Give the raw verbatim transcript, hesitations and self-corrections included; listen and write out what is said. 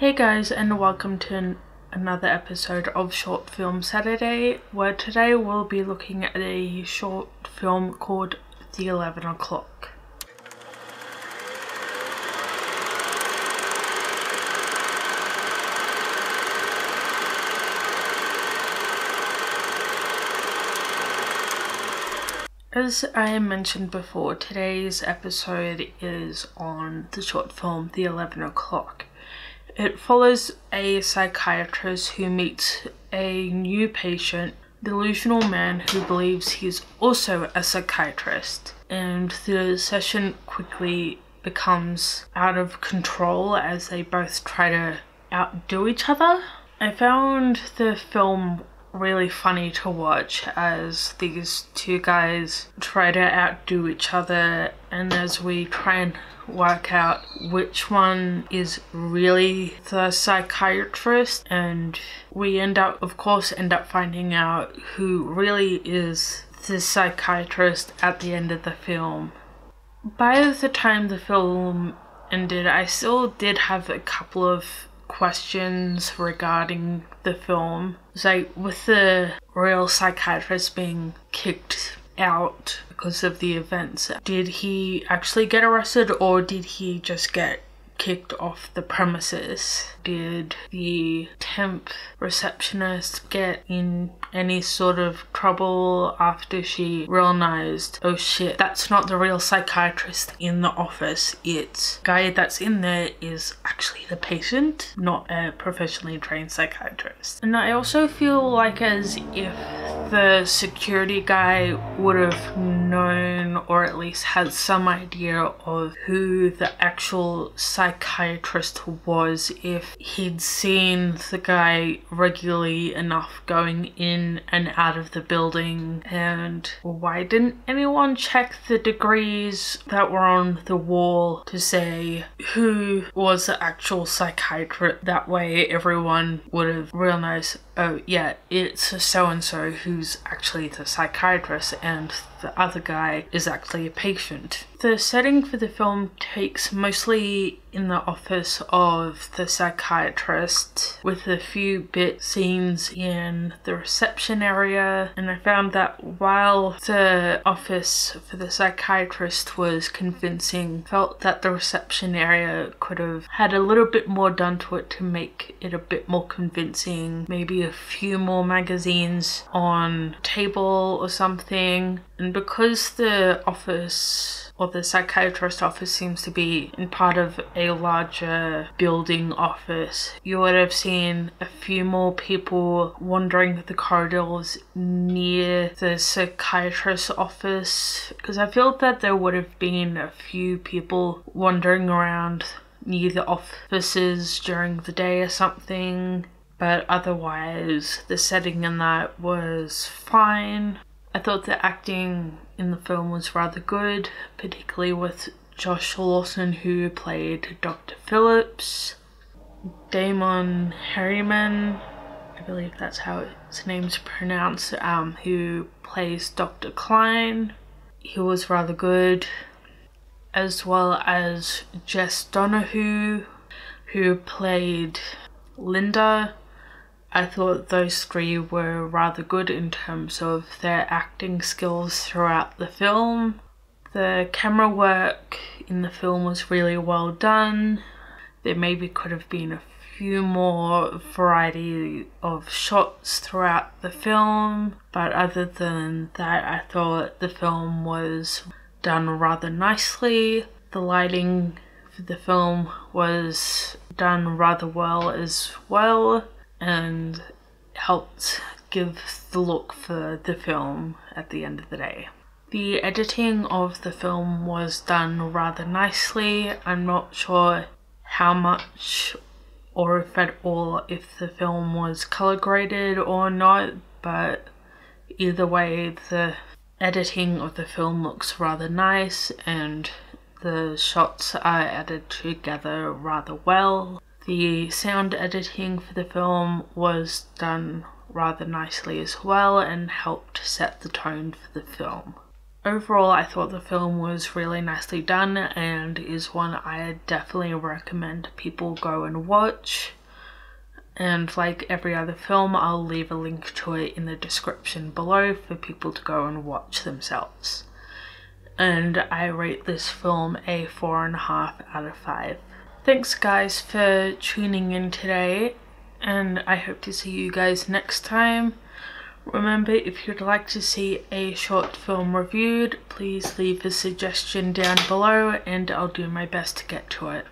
Hey guys, and welcome to an another episode of Short Film Saturday, where today we'll be looking at a short film called The Eleven O'Clock. As I mentioned before, today's episode is on the short film The Eleven O'Clock. It follows a psychiatrist who meets a new patient, delusional man who believes he's also a psychiatrist, and the session quickly becomes out of control as they both try to outdo each other. I found the film really funny to watch as these two guys try to outdo each other, and as we try and work out which one is really the psychiatrist, and we end up of course end up finding out who really is the psychiatrist at the end of the film. By the time the film ended, I still did have a couple of questions regarding the film. So with the real psychiatrist being kicked out because of the events, did he actually get arrested, or did he just get kicked off the premises? Did the temp receptionist get in any sort of trouble after she realized, oh shit, that's not the real psychiatrist in the office, it's the guy that's in there is actually the patient, not a professionally trained psychiatrist? And I also feel like as if the security guy would have known, or at least had some idea of who the actual psychiatrist was if he'd seen the guy regularly enough going in and out of the building. And why didn't anyone check the degrees that were on the wall to say who was the actual psychiatrist? That way everyone would have realized, oh yeah, it's so-and-so who's actually the psychiatrist and the other guy is actually a patient. The setting for the film takes mostly in the office of the psychiatrist, with a few bit scenes in the reception area, and I found that while the office for the psychiatrist was convincing, felt that the reception area could have had a little bit more done to it to make it a bit more convincing. Maybe a few more magazines on table or something. And because the office, or the psychiatrist's office, seems to be in part of a larger building office, you would have seen a few more people wandering the corridors near the psychiatrist's office, because I feel that there would have been a few people wandering around near the offices during the day or something. But otherwise, the setting in that was fine. I thought the acting in the film was rather good, particularly with Josh Lawson, who played Doctor Phillips. Damon Harriman, I believe that's how his name's pronounced, um, who plays Doctor Klein. He was rather good, as well as Jess Donahue, who played Linda. I thought those three were rather good in terms of their acting skills throughout the film. The camera work in the film was really well done. There maybe could have been a few more variety of shots throughout the film, but other than that, I thought the film was done rather nicely. The lighting for the film was done rather well as well, and helped give the look for the film at the end of the day. The editing of the film was done rather nicely. I'm not sure how much, or if at all, if the film was color graded or not, but either way the editing of the film looks rather nice and the shots are added together rather well. The sound editing for the film was done rather nicely as well and helped set the tone for the film. Overall, I thought the film was really nicely done and is one I definitely recommend people go and watch. And like every other film, I'll leave a link to it in the description below for people to go and watch themselves. And I rate this film a four and a half out of five. Thanks guys for tuning in today, and I hope to see you guys next time. Remember, if you'd like to see a short film reviewed, please leave a suggestion down below and I'll do my best to get to it.